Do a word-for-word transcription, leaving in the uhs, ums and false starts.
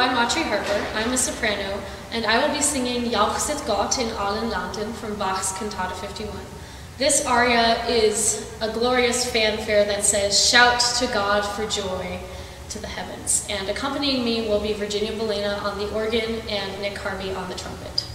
Hello, I'm Autry Harper, I'm a soprano, and I will be singing Jauchzet Gott in allen landen from Bach's Cantata fifty-one. This aria is a glorious fanfare that says, "Shout to God for joy to the heavens." And accompanying me will be Virginia Bolena on the organ and Nick Harvey on the trumpet.